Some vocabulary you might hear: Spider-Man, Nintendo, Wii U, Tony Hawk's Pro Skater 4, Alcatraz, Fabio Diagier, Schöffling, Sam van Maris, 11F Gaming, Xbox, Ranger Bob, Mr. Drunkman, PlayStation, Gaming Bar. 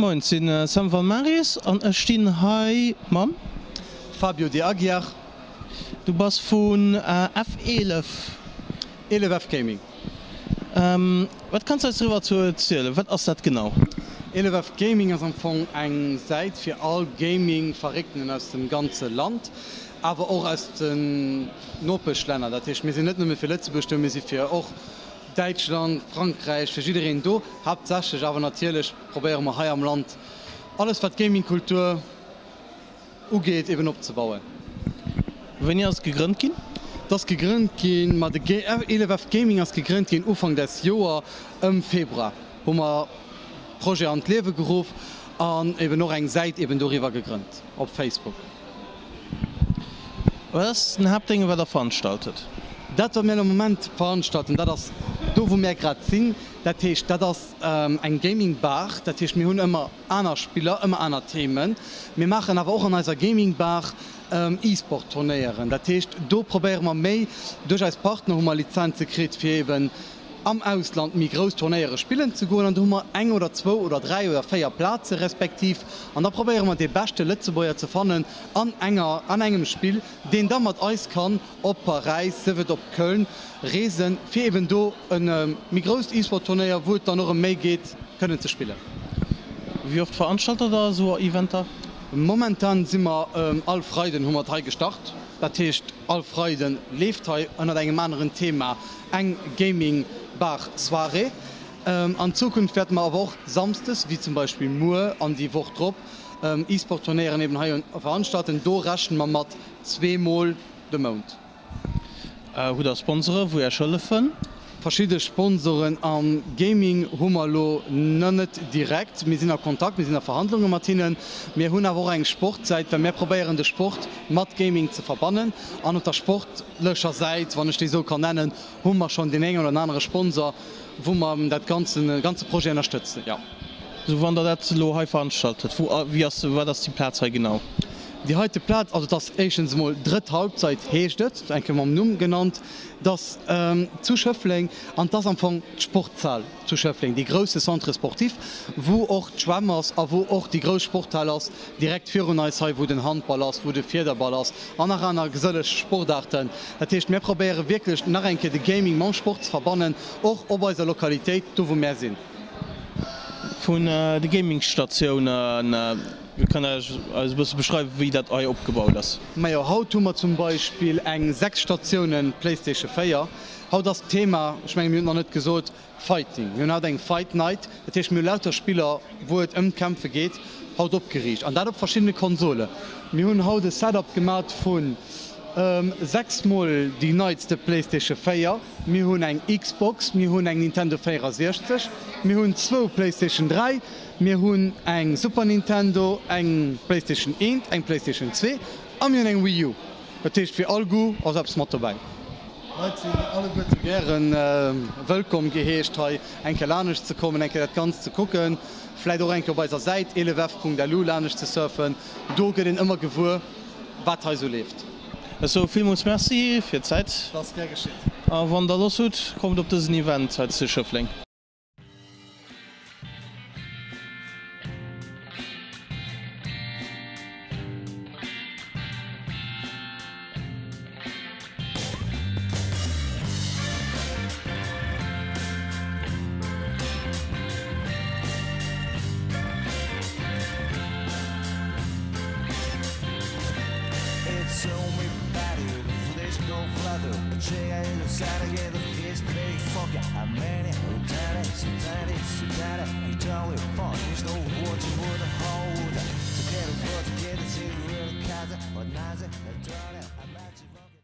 Moin, ich bin Sam van Maris und ich stehe hier mit Fabio Diagier. Du bist von F11. 11F Gaming. Was kannst du uns darüber erzählen? Was ist das genau? 11F Gaming ist eine Seite für alle Gaming-Verrückten aus dem ganzen Land, aber auch aus den Nordbeschländern. Das heißt, wir sind nicht nur für Lützburg, wir sind für auch Deutschland, Frankreich, für jeden hier. Hauptsächlich, aber natürlich probieren wir hier am Land alles, was Gaming-Kultur angeht, eben aufzubauen. Wenn ihr es gegründet habt? Das gegründet ging, mit der 11F Gaming ist gegründet ging Anfang des Jahres im Februar, wo wir Projekt an das Leben gerufen und eben noch eine Seite eben darüber gegründet auf Facebook. Was ist ein Hauptding, was ihr veranstaltet? Das, was wir im Moment veranstalten, das ist da, wo wir gerade sind, das heißt, das ist ein Gaming Bar, das heißt, wir haben immer andere Spieler, immer andere Themen. Wir machen aber auch in unserer Gaming Bar E-Sport-Turnieren. Das heißt, da probieren wir mehr, durch als Partner haben wir Lizenzen gekriegt für eben am Ausland mit großen Turnieren spielen zu gehen. Und da haben wir 1 oder 2 oder 3 oder 4 Plätze respektiv. Und da probieren wir die besten Lützebäuer zu finden an einem Spiel, den dann mit uns kann, ob Paris, ob Köln, reisen, für eben da ein mit großen E-Sport-Turnier, wo es dann noch mehr geht, können zu spielen. Wie oft veranstaltet ihr so ein Event? Momentan sind wir alle Freuden haben wir drei gestartet. Das heißt, alle Freuden lebt hier unter einem anderen Thema, ein Gaming-Bar-Soiree. In Zukunft werden wir aber auch samstags, wie zum Beispiel Moor, an die Woche drauf, E-Sport-Turnieren eben hier veranstalten. Da rechnen wir mit 2 Mal den Mond. Oder Sponsoren, wo ihr schon helfen? Verschiedene Sponsoren am Gaming haben wir noch nicht direkt. Wir sind in Kontakt, wir sind in Verhandlungen mit ihnen. Wir haben aber auch eine Sportseite, weil wir probieren, den Sport mit Gaming zu verbannen. An unserer Sportlöscherseite, wenn ich die so kann nennen, haben wir schon den einen oder anderen Sponsor, wo wir das ganze Projekt unterstützen. Ja. So, wann das hier veranstaltet, wie war das die Platz genau? Die heutige Platz, also das erstens mal dritte Halbzeit herstellt, das haben wir nun genannt, das zu Schöffling und das Anfang die Sportsaal zu Schöffling, die größte Centre Sportiv, wo auch die Schwämmer und wo auch die großen Sporthalle direkt für uns haben, wo den Handball ist, wo der Federball ist, und auch andere gesellschaftliche Sportarten. Das heißt, wir probieren wirklich nach ein bisschen Gaming mit Sport zu verbannen, auch auf unserer Lokalität, wo wir sind. Von den Gaming-Stationen. Wir können also beschreiben, wie das euch aufgebaut ist. Ja, heute tun wir zum Beispiel eine 6 Stationen PlayStation 4. Heute das Thema, ich meine, wir haben noch nicht gesagt, Fighting. Wir haben eine Fight Night, das heißt, wir haben lauter Spieler, wo es um Kämpfe geht, heute abgeriecht. Und das auf verschiedene Konsolen. Wir haben heute ein Setup gemacht von 6 Mal die neueste PlayStation 4. Wir haben eine Xbox, wir haben eine Nintendo 64, wir haben 2 PlayStation 3, wir haben ein Super Nintendo, ein PlayStation 1, ein PlayStation 2 und wir haben ein Wii U. Das ist für alle gut, also es mit dabei. Heute sind alle gut gerne willkommen geheißt, hier ein Lanisch zu kommen, ein das Ganze zu gucken, vielleicht auch ein auf unserer Seite, 11f.lu Lanisch zu surfen, da geht immer gewohnt, was hier so lebt. Also vielen Merci für die Zeit. Das ist gern geschehen. Wenn da los wird, kommt auf das Event zu Schöffling. I'm many, so that it's no water.